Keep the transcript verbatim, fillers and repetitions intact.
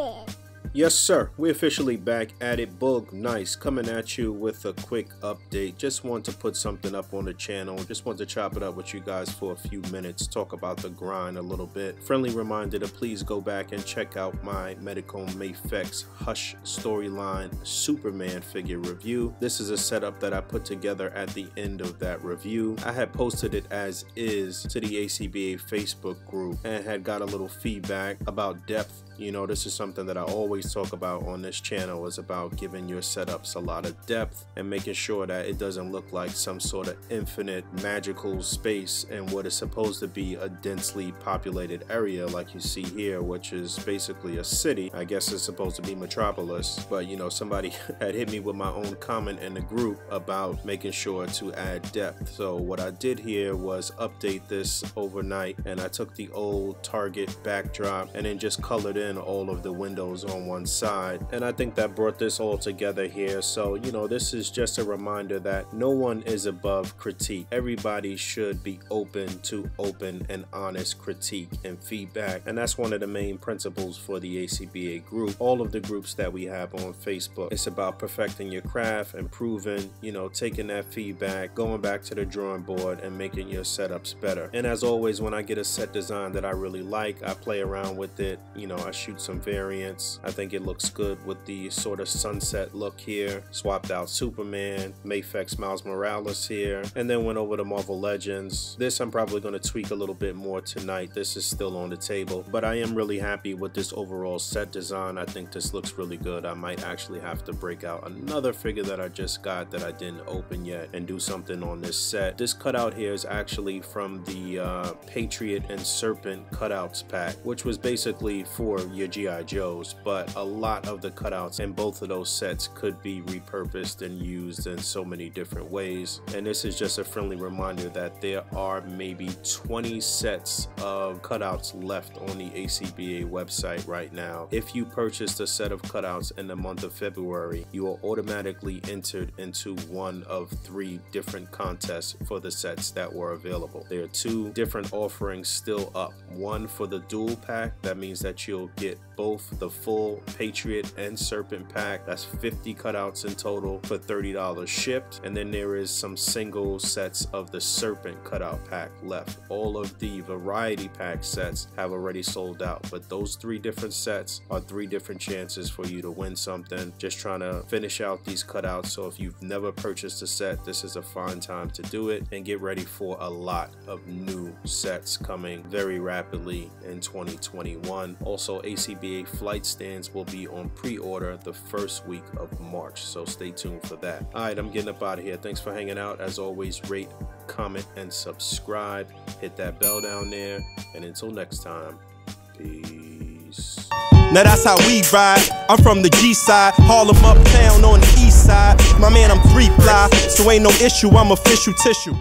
it. Yes, sir. We're officially back at it. Boog Nice coming at you with a quick update. Just want to put something up on the channel. Just want to chop it up with you guys for a few minutes. Talk about the grind a little bit. Friendly reminder to please go back and check out my Medicom Mafex Hush Storyline Superman figure review. This is a setup that I put together at the end of that review. I had posted it as is to the A C B A Facebook group and had got a little feedback about depth. You know, this is something that I always talk about on this channel, is about giving your setups a lot of depth and making sure that it doesn't look like some sort of infinite magical space and what is supposed to be a densely populated area like you see here, which is basically a city. I guess it's supposed to be Metropolis, but you know, somebody had hit me with my own comment in the group about making sure to add depth. So what I did here was update this overnight, and I took the old Target backdrop and then just colored in all of the windows on one side, and I think that brought this all together here. So you know, this is just a reminder that no one is above critique. Everybody should be open to open and honest critique and feedback, and that's one of the main principles for the A C B A group. All of the groups that we have on Facebook, it's about perfecting your craft, improving, you know, taking that feedback, going back to the drawing board and making your setups better. And as always, when I get a set design that I really like, I play around with it. You know, I shoot some variants. I think it looks good with the sort of sunset look here. Swapped out Superman, Mafex Miles Morales here, and then went over to Marvel Legends. This I'm probably going to tweak a little bit more tonight. This is still on the table, but I am really happy with this overall set design. I think this looks really good. I might actually have to break out another figure that I just got that I didn't open yet and do something on this set. This cutout here is actually from the uh, Patriot and Serpent cutouts pack, which was basically for your G I Joes, but a lot of the cutouts in both of those sets could be repurposed and used in so many different ways. And this is just a friendly reminder that there are maybe twenty sets of cutouts left on the A C B A website right now. If you purchased a set of cutouts in the month of February, you are automatically entered into one of three different contests for the sets that were available. There are two different offerings still up. One for the dual pack, that means that you'll get both the full Patriot and Serpent pack. That's fifty cutouts in total for thirty dollars shipped. And then there is some single sets of the Serpent cutout pack left. All of the variety pack sets have already sold out, but those three different sets are three different chances for you to win something. Just trying to finish out these cutouts. So if you've never purchased a set, this is a fine time to do it, and get ready for a lot of new sets coming very rapidly in twenty twenty-one. Also, A C B A flight stands will be on pre-order the first week of March, so stay tuned for that. All right, I'm getting up out of here. Thanks for hanging out. As always, rate, comment, and subscribe. Hit that bell down there, and until next time, peace. Now that's how we ride. I'm from the G side, Harlem uptown on the east side. My man, I'm three ply, so ain't no issue, I'm official tissue.